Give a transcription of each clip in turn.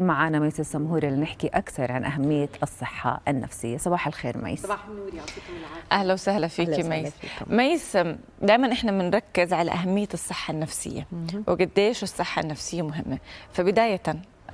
معنا ميس السمهوري لنحكي أكثر عن أهمية الصحة النفسية. صباح الخير ميس. صباح النور، يعطيكم العافية. أهلا وسهلا فيكي ميس. ميس، دائما إحنا بنركز على أهمية الصحة النفسية وقديش الصحة النفسية مهمة، فبداية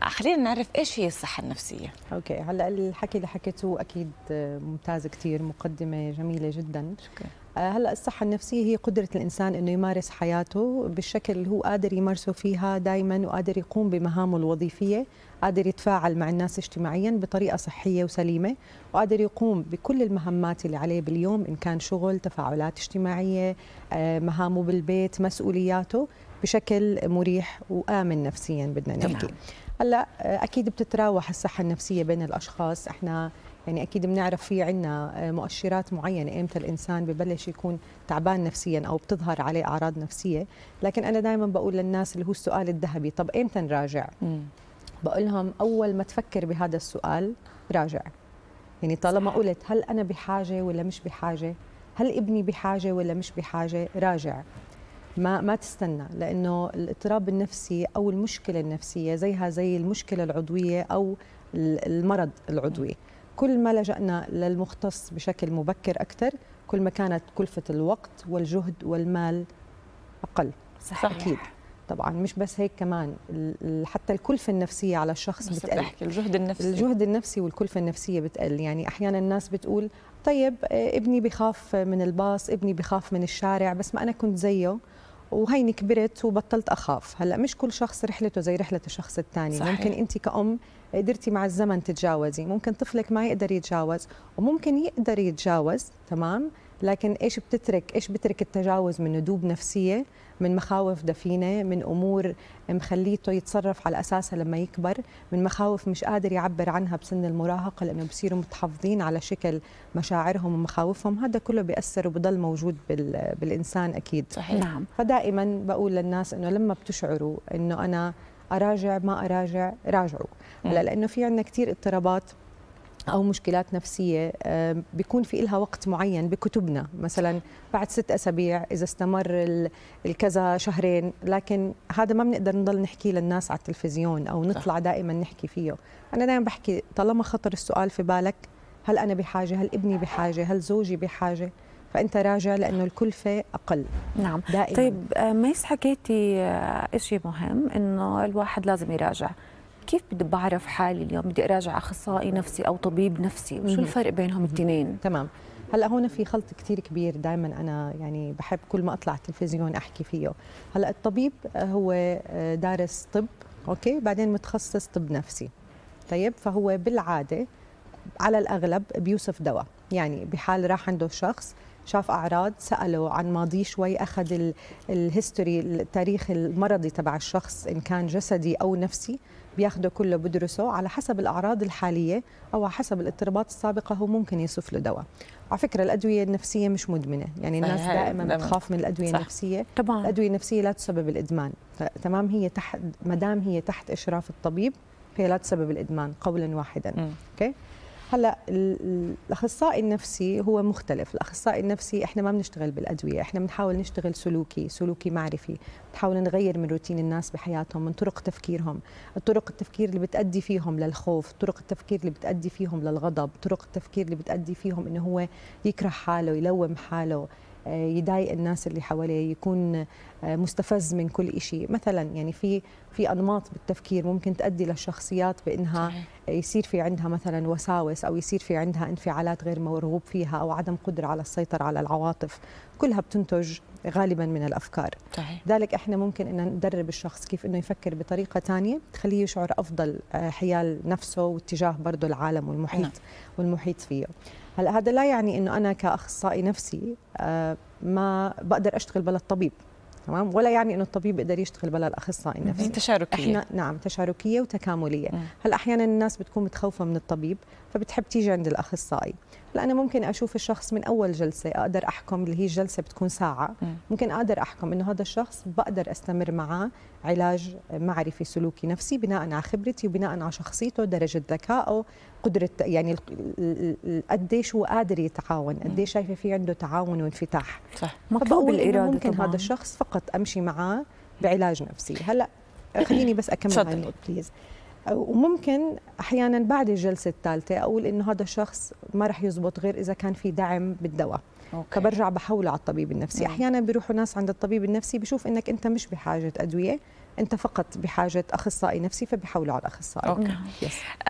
خلينا نعرف ايش هي الصحة النفسية. اوكي، هلا الحكي اللي حكيته اكيد ممتاز كثير، مقدمة جميلة جدا. شكرا. هلا الصحة النفسية هي قدرة الانسان انه يمارس حياته بالشكل اللي هو قادر يمارسه فيها دائما، وقادر يقوم بمهامه الوظيفية، قادر يتفاعل مع الناس اجتماعيا بطريقة صحية وسليمة، وقادر يقوم بكل المهمات اللي عليه باليوم، ان كان شغل، تفاعلات اجتماعية، مهامه بالبيت، مسؤولياته، بشكل مريح وآمن نفسيا بدنا نحكي. هلا اكيد بتتراوح الصحه النفسيه بين الاشخاص، احنا يعني اكيد بنعرف في عندنا مؤشرات معينه امتى الانسان ببلش يكون تعبان نفسيا او بتظهر عليه اعراض نفسيه، لكن انا دائما بقول للناس اللي هو السؤال الذهبي، طب امتى نراجع؟ بقول لهم اول ما تفكر بهذا السؤال راجع. يعني طالما قلت هل انا بحاجه ولا مش بحاجه؟ هل ابني بحاجه ولا مش بحاجه؟ راجع، ما تستنى، لأنه الاضطراب النفسي أو المشكلة النفسية زيها زي المشكلة العضوية أو المرض العضوي، كل ما لجأنا للمختص بشكل مبكر أكثر كل ما كانت كلفة الوقت والجهد والمال أقل. صحيح. أكيد طبعا، مش بس هيك كمان حتى الكلفة النفسية على الشخص بتقل، الجهد النفسي والكلفة النفسية بتقل. يعني أحيانا الناس بتقول طيب ابني بخاف من الباص، ابني بخاف من الشارع، بس ما أنا كنت زيه وهيني كبرت وبطلت أخاف. هلأ مش كل شخص رحلته زي رحلة الشخص الثاني. ممكن أنت كأم قدرتي مع الزمن تتجاوزي، ممكن طفلك ما يقدر يتجاوز، وممكن يقدر يتجاوز تمام، لكن إيش بتترك؟ إيش بترك التجاوز من ندوب نفسية، من مخاوف دفينة، من أمور مخليته يتصرف على أساسها لما يكبر، من مخاوف مش قادر يعبر عنها بسن المراهقة لأنه بصيروا متحفظين على شكل مشاعرهم ومخاوفهم. هذا كله بيأثر وبضل موجود بالإنسان أكيد. صحيح. نعم. فدائما بقول للناس إنه لما بتشعروا إنه أنا أراجع ما أراجع، راجعوا. هلا لأنه في عندنا كتير اضطرابات أو مشكلات نفسية بيكون في إلها وقت معين بكتبنا، مثلا بعد 6 أسابيع، إذا استمر الكذا شهرين، لكن هذا ما بنقدر نضل نحكي للناس على التلفزيون أو نطلع دائما نحكي فيه. أنا دائما بحكي طالما خطر السؤال في بالك، هل أنا بحاجة؟ هل ابني بحاجة؟ هل زوجي بحاجة؟ فأنت راجع لأنه الكلفة أقل. نعم دائما. طيب ميس، حكيتي إشي مهم إنه الواحد لازم يراجع. كيف بدي بعرف حالي اليوم بدي اراجع اخصائي نفسي او طبيب نفسي؟ وشو الفرق بينهم الاثنين؟ تمام. هلا هون في خلط كثير كبير، دائما انا يعني بحب كل ما اطلع التلفزيون احكي فيه. هلا الطبيب هو دارس طب، اوكي، بعدين متخصص طب نفسي. طيب فهو بالعاده على الاغلب بيوصف دواء، يعني بحال راح عنده شخص شاف أعراض، سأله عن ماضيه شوي، أخذ الهيستوري، التاريخ المرضي تبع الشخص إن كان جسدي أو نفسي، بياخده كله بدرسه على حسب الأعراض الحالية أو على حسب الاضطرابات السابقة هو ممكن يصف له دواء. على فكرة الأدوية النفسية مش مدمنة، يعني الناس دائما بتخاف من الأدوية النفسية. طبعا الأدوية النفسية لا تسبب الإدمان، تمام، هي تحت، ما دام هي تحت إشراف الطبيب هي لا تسبب الإدمان قولا واحدا. اوكي. هلا الاخصائي النفسي هو مختلف، الاخصائي النفسي احنا ما بنشتغل بالادويه، احنا بنحاول نشتغل سلوكي معرفي، بنحاول نغير من روتين الناس بحياتهم، من طرق تفكيرهم، طرق التفكير اللي بتأدي فيهم للخوف، طرق التفكير اللي بتأدي فيهم للغضب، طرق التفكير اللي بتأدي فيهم انه هو يكره حاله، يلوم حاله، يضايق الناس اللي حواليه، يكون مستفز من كل شيء مثلا. يعني في انماط بالتفكير ممكن تؤدي للشخصيات بانها يصير في عندها مثلا وساوس، او يصير في عندها انفعالات غير مرغوب فيها، او عدم قدره على السيطره على العواطف، كلها بتنتج غالبا من الافكار. ذلك احنا ممكن ان ندرب الشخص كيف انه يفكر بطريقه ثانيه تخليه يشعر افضل حيال نفسه واتجاه برضه العالم والمحيط فيه. هلا هذا لا يعني انه انا كاخصائي نفسي ما بقدر اشتغل بلا الطبيب، تمام، ولا يعني انه الطبيب بيقدر يشتغل بلا الاخصائي النفسي. تشاركيه. احنا نعم تشاركيه وتكامليه. هلا احيانا الناس بتكون متخوفه من الطبيب فبتحب تيجي عند الاخصائي. هلا انا ممكن اشوف الشخص من اول جلسه، اقدر احكم، اللي هي الجلسه بتكون ساعه، ممكن اقدر احكم انه هذا الشخص بقدر استمر معاه علاج معرفي سلوكي نفسي بناء على خبرتي وبناء على شخصيته، درجه ذكائه، قدره، يعني قديش هو قادر يتعاون، قديش شايفه في عنده تعاون وانفتاح. صح. مطلوب الاراده. ممكن طبعاً. هذا الشخص فقط امشي معاه بعلاج نفسي. هلا خليني بس اكمل هاي النقطه بليز. وممكن احيانا بعد الجلسه الثالثه اقول انه هذا الشخص ما رح يزبط غير اذا كان في دعم بالدواء. فبرجع بحوله على الطبيب النفسي. احيانا بيروحوا ناس عند الطبيب النفسي بشوف انك انت مش بحاجه ادويه، انت فقط بحاجه اخصائي نفسي، فبيحولوا على الاخصائي.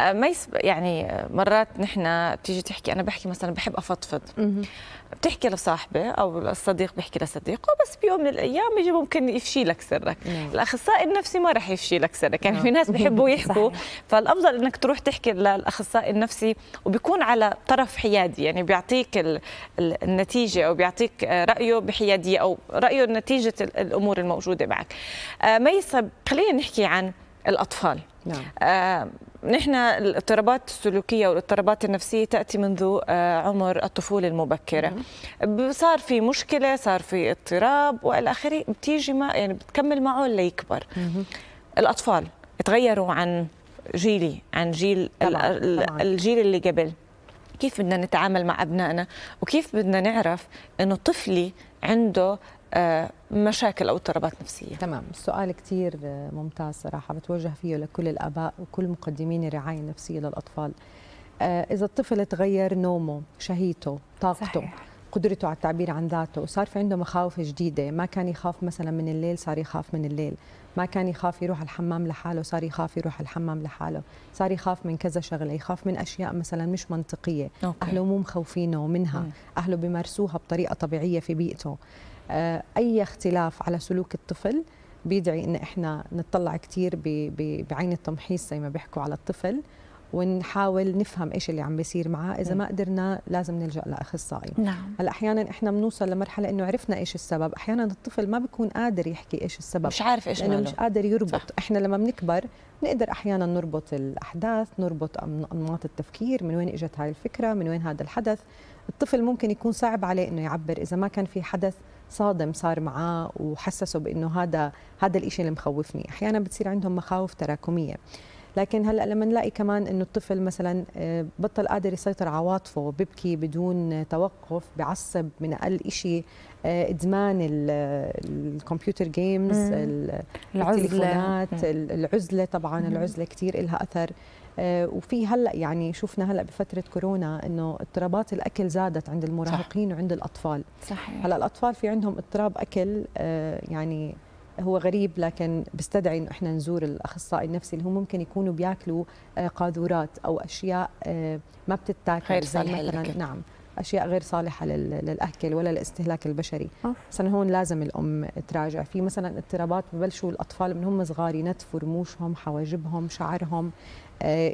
ميس، يعني مرات نحن بتيجي تحكي، انا بحكي مثلا بحب افضفض، بتحكي لصاحبه او الصديق بيحكي لصديقه، بس بيوم من الايام يجي ممكن يفشي لك سرك. الاخصائي النفسي ما راح يفشي لك سرك، يعني في ناس بحبوا يحكوا، فالافضل انك تروح تحكي للاخصائي النفسي، وبيكون على طرف حيادي، يعني بيعطيك النتيجه او بيعطيك رايه بحياديه، او رايه نتيجه الامور الموجوده معك. ميس، خلينا نحكي عن الأطفال. نحن الاضطرابات السلوكية والاضطرابات النفسية تأتي منذ عمر الطفولة المبكرة. صار في مشكلة، صار في اضطراب والى اخره، بتيجي يعني بتكمل معه ليكبر. الأطفال تغيروا عن جيلي، عن جيل طبعاً. الجيل اللي قبل. كيف بدنا نتعامل مع أبنائنا، وكيف بدنا نعرف إنه طفلي عنده مشاكل أو اضطرابات نفسية؟ تمام، السؤال كتير ممتاز صراحة، بتوجه فيه لكل الآباء وكل مقدمين الرعاية النفسية للأطفال. إذا الطفل تغير نومه، شهيته، طاقته، قدرته على التعبير عن ذاته، وصار في عنده مخاوف جديدة، ما كان يخاف مثلا من الليل صار يخاف من الليل، ما كان يخاف يروح الحمام لحاله صار يخاف يروح الحمام لحاله، صار يخاف من كذا شغله، يخاف من اشياء مثلا مش منطقية، أهله مو مخوفينه منها، أهله بيمارسوها بطريقة طبيعية في بيئته. أي اختلاف على سلوك الطفل بيدعي إن إحنا نطلع كتير بعين التمحيص زي ما بيحكوا على الطفل، ونحاول نفهم إيش اللي عم بيصير معاه. إذا ما قدرنا لازم نلجأ لأخصائي. هلا أحيانا إحنا بنوصل لمرحلة إنه عرفنا إيش السبب، أحيانا الطفل ما بيكون قادر يحكي إيش السبب، مش عارف إيش، لأنه مش قادر يربط. إحنا لما بنكبر نقدر أحيانا نربط الأحداث، نربط أنماط التفكير، من وين إجت هاي الفكرة، من وين هذا الحدث. الطفل ممكن يكون صعب عليه إنه يعبر إذا ما كان في حدث صادم صار معاه وحسسه بانه هذا الشيء اللي مخوفني. احيانا بتصير عندهم مخاوف تراكميه. لكن هلا لما نلاقي كمان انه الطفل مثلا بطل قادر يسيطر على عواطفه، ببكي بدون توقف، بعصب من اقل شيء، ادمان الكمبيوتر جيمز، التليفونات، العزله. طبعا العزله كثير لها اثر. وفي هلا يعني شفنا هلا بفتره كورونا انه اضطرابات الاكل زادت عند المراهقين وعند الاطفال. هلا الاطفال في عندهم اضطراب اكل، يعني هو غريب لكن بيستدعي انه احنا نزور الاخصائي النفسي، اللي هو ممكن يكونوا بياكلوا قاذورات او اشياء ما بتتاكل، غير صالحه للاكل. اشياء غير صالحه للاكل ولا للاستهلاك البشري. مثلا هون لازم الام تراجع. في مثلا اضطرابات ببلشوا الاطفال من هم صغار ينتفوا رموشهم، حواجبهم، شعرهم،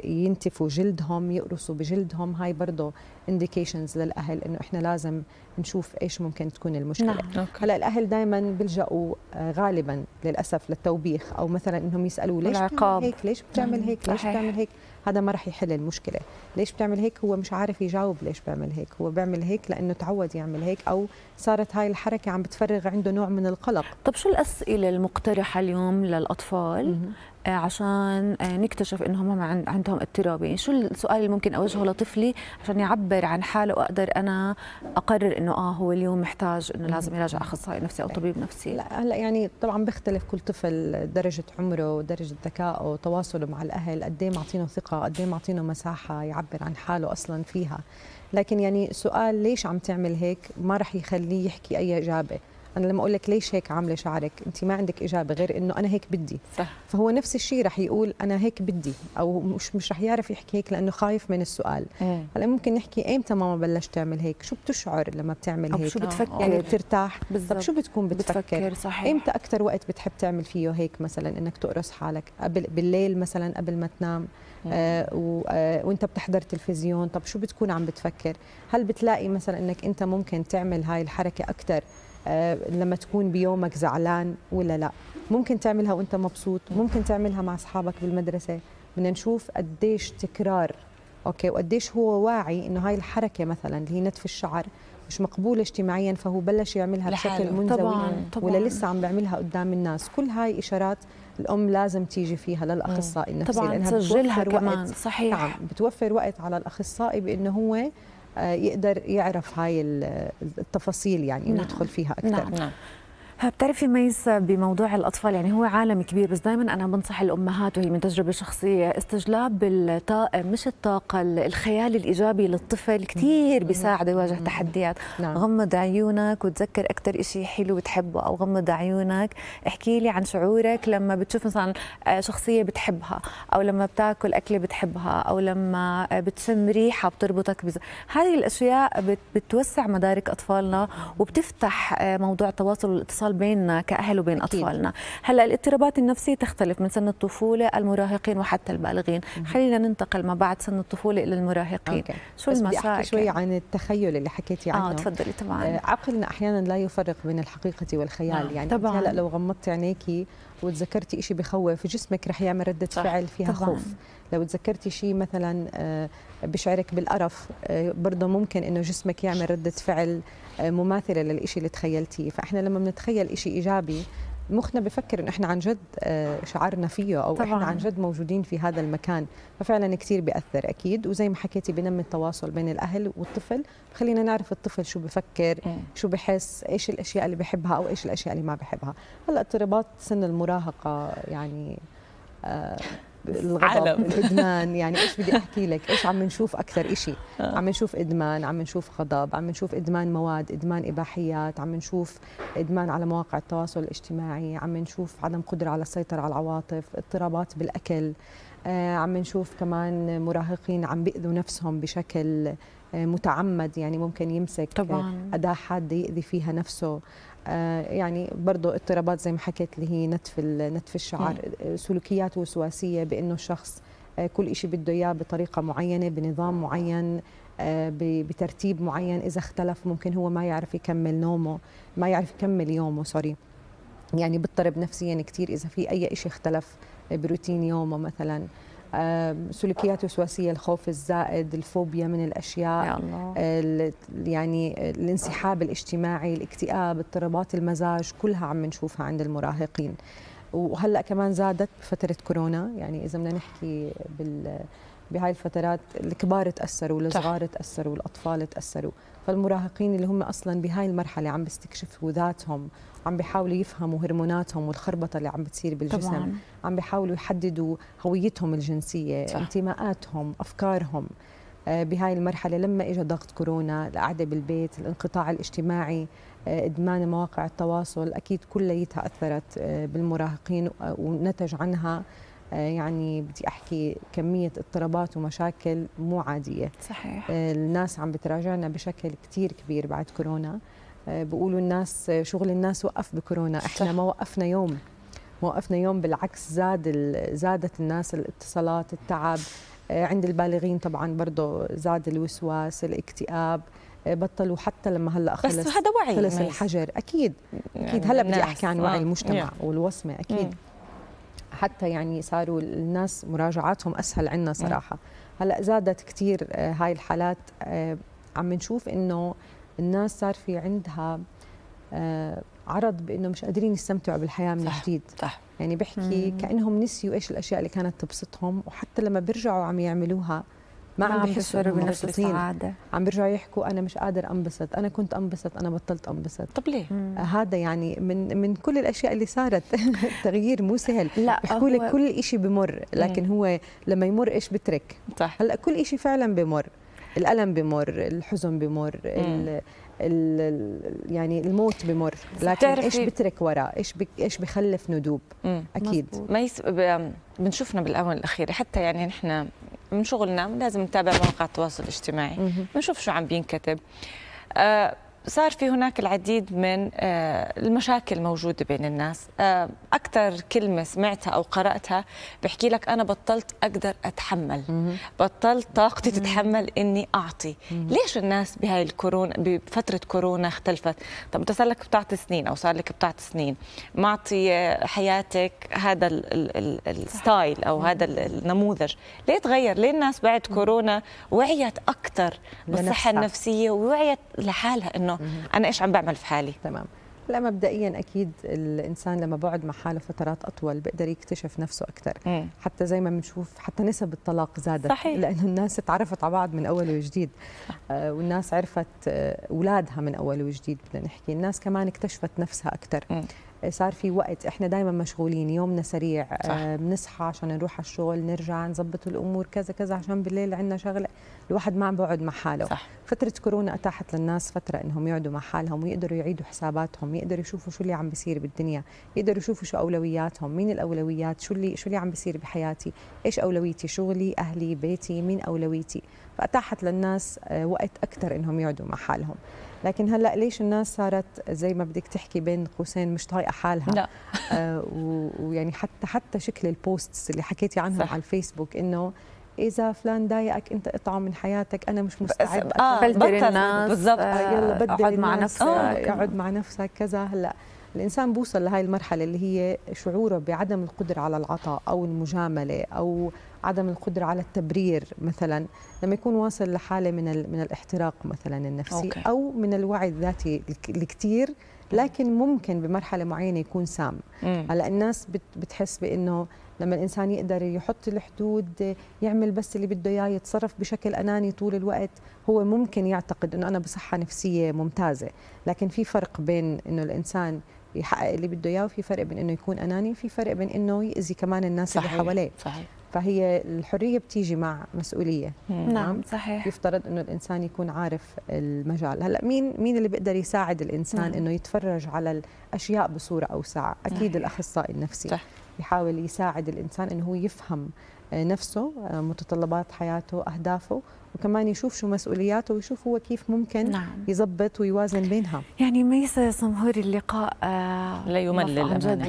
ينتفوا جلدهم، يقرصوا بجلدهم. هاي برضه انديكيشنز للاهل انه احنا لازم نشوف ايش ممكن تكون المشكله. هلا الاهل دائما بيلجأوا غالبا للاسف للتوبيخ، او مثلا انهم يسالوا ليش بتعمل هيك، ليش بتعمل هيك، ليش بتعمل هيك. هذا ما راح يحل المشكله. ليش بتعمل هيك؟ هو مش عارف يجاوب ليش بيعمل هيك، هو بيعمل هيك لانه تعود يعمل هيك، او صارت هاي الحركه عم بتفرغ عنده نوع من القلق. طب شو الاسئله المقترحه اليوم للاطفال عشان نكتشف انهم عندهم اضطرابين؟ شو السؤال اللي ممكن اوجهه لطفلي عشان يعبر عن حاله، واقدر انا اقرر انه هو اليوم محتاج انه لازم يراجع اخصائي نفسي او طبيب نفسي؟ لا هلا يعني طبعا بيختلف كل طفل، درجه عمره، درجه ذكائه، تواصله مع الاهل، قد ايه معطينه ثقه، قد ايه معطينه مساحه يعبر عن حاله اصلا فيها. لكن يعني سؤال ليش عم تعمل هيك ما راح يخليه يحكي اي اجابه. أنا لما أقول لك ليش هيك عاملة شعرك، أنت ما عندك إجابة غير إنه أنا هيك بدي. فهو نفس الشيء رح يقول أنا هيك بدي، أو مش رح يعرف يحكي هيك لأنه خايف من السؤال. هلا ممكن نحكي إيمتى ماما بلشت تعمل هيك؟ شو بتشعر لما بتعمل هيك؟ شو بتفكر؟ يعني بترتاح؟ طب شو بتكون بتفكر؟ إيمتى أكثر وقت بتحب تعمل فيه هيك؟ مثلا إنك تقرص حالك قبل بالليل، مثلا قبل ما تنام، وانت بتحضر تلفزيون. طب شو بتكون عم بتفكر؟ هل بتلاقي مثلا إنك أنت ممكن تعمل هاي الحركة أكثر لما تكون بيومك زعلان ولا لا؟ ممكن تعملها وانت مبسوط، ممكن تعملها مع اصحابك بالمدرسه. بدنا نشوف قديش تكرار، وقديش هو واعي انه هاي الحركه مثلا اللي هي نتف الشعر مش مقبوله اجتماعيا، فهو بلش يعملها بشكل منزوي طبعاً. ولا لسه عم بيعملها قدام الناس. كل هاي اشارات الام لازم تيجي فيها للاخصائي النفسي، طبعاً لانها بتوفر وقت. بتوفر وقت على الاخصائي بانه هو يقدر يعرف هاي التفاصيل، يعني ندخل فيها أكثر. بتعرفي ميس بموضوع الأطفال، يعني هو عالم كبير، بس دائما أنا بنصح الأمهات وهي من تجربة شخصية استجلاب الطاقة، مش الطاقة، الخيال الإيجابي للطفل كثير بيساعده يواجه تحديات. غمض عيونك وتذكر أكثر شيء حلو بتحبه، أو غمض عيونك احكي لي عن شعورك لما بتشوف مثلا شخصية بتحبها، أو لما بتاكل أكلة بتحبها، أو لما بتشم ريحة بتربطك هذه الأشياء بتوسع مدارك أطفالنا وبتفتح موضوع التواصل والاتصال بيننا كأهل وبين أطفالنا. هلا الاضطرابات النفسية تختلف من سن الطفولة، المراهقين، وحتى البالغين. خلينا ننتقل ما بعد سن الطفولة إلى المراهقين. شو المسائل؟ شوي عن التخيل اللي حكيتي عنه. تفضلي. طبعا عقلنا أحيانا لا يفرق بين الحقيقة والخيال. يعني هلا لو غمضتي عينيكي وتذكرتي شيء بخوف، جسمك رح يعمل ردة فعل فيها خوف. لو تذكرتي شيء مثلا بشعرك بالقرف، برضه ممكن انه جسمك يعمل ردة فعل مماثلة للشيء اللي تخيلتيه. فاحنا لما بنتخيل شيء ايجابي مخنا بفكر انه احنا عن جد شعرنا فيه، او احنا عن جد موجودين في هذا المكان، ففعلا كثير بيأثر اكيد. وزي ما حكيتي بنمي التواصل بين الاهل والطفل، خلينا نعرف الطفل شو بفكر، شو بحس، ايش الاشياء اللي بحبها او ايش الاشياء اللي ما بحبها. هلا اضطرابات سن المراهقة، يعني الغضب، الادمان، يعني ايش بدي احكي لك، ايش عم نشوف اكثر شيء؟ عم نشوف ادمان، عم نشوف غضب، عم نشوف ادمان مواد، ادمان اباحيات، عم نشوف ادمان على مواقع التواصل الاجتماعي، عم نشوف عدم قدره على السيطره على العواطف، اضطرابات بالاكل، عم نشوف كمان مراهقين عم بيأذوا نفسهم بشكل متعمد، يعني ممكن يمسك أداة حادة يأذي فيها نفسه. يعني برضه اضطرابات زي ما حكيت اللي هي نتف الشعر، سلوكيات وسواسية بأنه الشخص كل إشي بده إياه بطريقة معينة، بنظام معين، بترتيب معين، إذا اختلف ممكن هو ما يعرف يكمل نومه، ما يعرف يكمل يومه، يعني بضطرب نفسيا كتير إذا في أي إشي اختلف بروتين يومه مثلا. سلوكيات وسواسية، الخوف الزائد، الفوبيا من الأشياء، يعني الانسحاب الاجتماعي، الاكتئاب، اضطرابات المزاج، كلها عم نشوفها عند المراهقين. وهلأ كمان زادت بفترة كورونا، يعني إذا بدنا نحكي بهاي الفترات الكبار تأثروا، الصغار تأثروا، الأطفال تأثروا، فالمراهقين اللي هم أصلا بهاي المرحلة عم بيستكشفوا ذاتهم، عم بيحاولوا يفهموا هرموناتهم والخربطة اللي عم بتصير بالجسم، عم بيحاولوا يحددوا هويتهم الجنسية، انتماءاتهم، أفكارهم. بهاي المرحلة لما إجا ضغط كورونا، القعدة بالبيت، الانقطاع الاجتماعي، إدمان مواقع التواصل، أكيد كليتها أثرت بالمراهقين، ونتج عنها يعني بدي أحكي كمية اضطرابات ومشاكل مو عادية. صحيح. الناس عم بتراجعنا بشكل كتير كبير بعد كورونا. بيقولوا الناس شغل الناس وقف بكورونا، احنا ما وقفنا يوم، بالعكس زادت الناس الاتصالات، التعب. عند البالغين طبعا برضه زاد الوسواس، الاكتئاب، بطلوا حتى لما هلا خلص، بس هذا وعي، خلص الحجر اكيد اكيد. هلا بدي احكي عن وعي المجتمع والوصمة اكيد. حتى يعني صاروا الناس مراجعاتهم اسهل عنا صراحة. هلا زادت كثير هاي الحالات، عم نشوف انه الناس صار في عندها عرض بانه مش قادرين يستمتعوا بالحياه من جديد. يعني بحكي كانهم نسيوا ايش الاشياء اللي كانت تبسطهم، وحتى لما بيرجعوا عم يعملوها ما عم بيحسوا بنفس السعاده، عم بيرجعوا يحكوا انا مش قادر انبسط، انا كنت انبسط، انا بطلت انبسط. طب ليه؟ هذا يعني من كل الاشياء اللي صارت. التغيير مو سهل. لا، بيحكوا لك كل شيء بمر، لكن هو لما يمر ايش بترك. هلا كل شيء فعلا بمر، الالم بمر، الحزن بمر، يعني الموت بمر، لكن ايش بترك وراه؟ ايش بخلف ندوب؟ اكيد. ميس، بنشوفنا بالاونه الاخيره، حتى يعني نحن من شغلنا لازم نتابع مواقع التواصل الاجتماعي، بنشوف شو عم بينكتب. صار في هناك العديد من المشاكل موجودة بين الناس. أكثر كلمة سمعتها أو قرأتها بحكي لك أنا بطلت أقدر أتحمل، بطلت طاقتي تتحمل إني أعطي. ليش الناس بهاي الكورونا، بفترة كورونا اختلفت؟ طب أنت صار لك بتاعت سنين أو صار لك بتاعت سنين معطي حياتك هذا الستايل أو هذا النموذج، ليه تغير؟ ليه الناس بعد كورونا وعيت أكثر بالصحة النفسية، ووعيت لحالها إنه أنا إيش عم بعمل في حالي؟ تمام. لا مبدئيا اكيد الانسان لما بقعد مع حاله فترات اطول بقدر يكتشف نفسه اكثر، حتى زي ما بنشوف حتى نسب الطلاق زادت، لانه الناس تعرفت على بعض من اول وجديد، والناس عرفت اولادها من اول وجديد، بدنا نحكي الناس كمان اكتشفت نفسها اكثر. صار في وقت، احنا دائما مشغولين، يومنا سريع، بنصحى عشان نروح على الشغل، نرجع نظبط الامور كذا كذا، عشان بالليل عندنا شغله، الواحد ما عم بيقعد مع حاله. صح. فتره كورونا اتاحت للناس فتره انهم يقعدوا مع حالهم ويقدروا يعيدوا حساباتهم، يقدروا يشوفوا شو اللي عم بيصير بالدنيا، يقدروا يشوفوا شو اولوياتهم، مين الاولويات، شو اللي عم بيصير بحياتي، ايش اولويتي، شغلي، اهلي، بيتي، مين اولويتي. فاتاحت للناس وقت اكثر انهم يقعدوا مع حالهم. لكن هلا ليش الناس صارت زي ما بدك تحكي بين قوسين مش طايقه حالها؟ لا. ويعني حتى شكل البوستس اللي حكيتي عنهم على الفيسبوك، انه اذا فلان ضايقك انت اطعه من حياتك، انا مش مستعد فلتر الناس بالضبط، يلا بدل مع نفسك اقعد مع نفسك كذا. هلا الانسان بوصل لهي المرحله اللي هي شعوره بعدم القدره على العطاء او المجامله او عدم القدره على التبرير، مثلا لما يكون واصل لحاله من الاحتراق مثلا النفسي، او من الوعي الذاتي الكثير، لكن ممكن بمرحله معينه يكون سام. هلا الناس بتحس بانه لما الانسان يقدر يحط الحدود، يعمل بس اللي بده اياه، يتصرف بشكل اناني طول الوقت، هو ممكن يعتقد انه انا بصحه نفسيه ممتازه. لكن في فرق بين انه الانسان يحقق اللي بده اياه، وفي فرق بين انه يكون اناني، في فرق بين انه يأذي كمان الناس اللي حواليه. صحيح. فهي الحريه بتيجي مع مسؤوليه. نعم صحيح. يفترض انه الانسان يكون عارف المجال. هلا مين اللي بيقدر يساعد الانسان انه يتفرج على الاشياء بصوره اوسع؟ اكيد الاخصائي النفسي. صح. يحاول يساعد الانسان انه هو يفهم نفسه، متطلبات حياته، اهدافه، وكمان يشوف شو مسؤولياته، ويشوف هو كيف ممكن يظبط ويوازن بينها. يعني ميس السمهوري اللقاء لا يمل،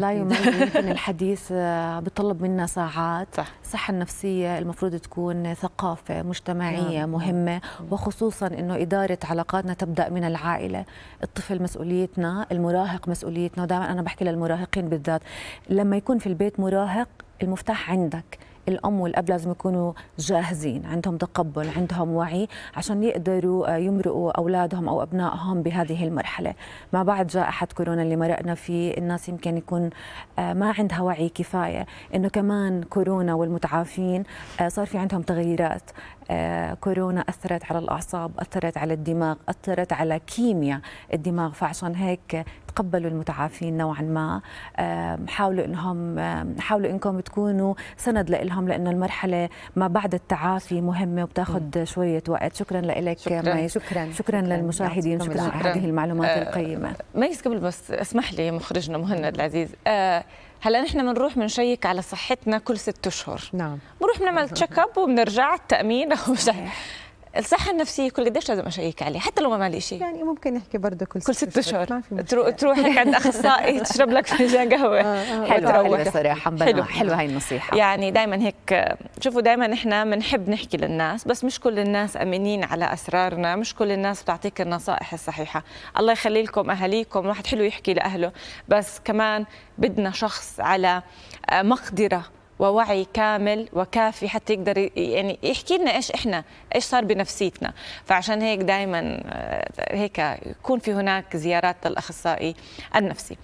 لا يمل. يمكن الحديث بيطلب منا ساعات. صح. الصحة النفسية المفروض تكون ثقافة مجتمعية مهمة، وخصوصا انه إدارة علاقاتنا تبدأ من العائلة. الطفل مسؤوليتنا، المراهق مسؤوليتنا، ودائما انا بحكي للمراهقين بالذات، لما يكون في البيت مراهق المفتاح عندك. الأم والأب لازم يكونوا جاهزين، عندهم تقبل، عندهم وعي، عشان يقدروا يمرقوا أولادهم أو أبنائهم بهذه المرحلة. ما بعد جائحة كورونا اللي مرقنا فيه، الناس يمكن يكون ما عندها وعي كفاية، إنه كمان كورونا والمتعافين صار في عندهم تغييرات. كورونا أثرت على الأعصاب، أثرت على الدماغ، أثرت على كيمياء الدماغ، فعشان هيك تقبلوا المتعافين نوعا ما. حاولوا إنكم تكونوا سند لإلهم، لأن المرحلة ما بعد التعافي مهمة وبتاخد شوية وقت. شكرا لك. شكرا للمشاهدين، شكرا على هذه المعلومات القيمة. ميس، قبل بس اسمح لي مخرجنا مهند العزيز، هلا نحن بنروح بنشيك على صحتنا كل 6 أشهر. نعم. بنروح بنعمل تشيك اب وبنرجع التامين او شيء. الصحه النفسيه كل قديش لازم اشيك عليه حتى لو ما مالي شيء؟ يعني ممكن نحكي برضه كل 6 أشهر تروح هيك عند اخصائي تشرب لك فنجان قهوه. حلوه صراحه، حلوه هاي النصيحه. يعني دائما هيك شوفوا، دائما احنا بنحب نحكي للناس، بس مش كل الناس امنين على اسرارنا، مش كل الناس بتعطيك النصائح الصحيحه. الله يخلي لكم اهاليكم، واحد حلو يحكي لاهله، بس كمان بدنا شخص على مقدره ووعي كامل وكافي حتى يقدر يعني يحكي لنا ايش صار بنفسيتنا. فعشان هيك دائما هيك يكون في هناك زيارات للاخصائي النفسي.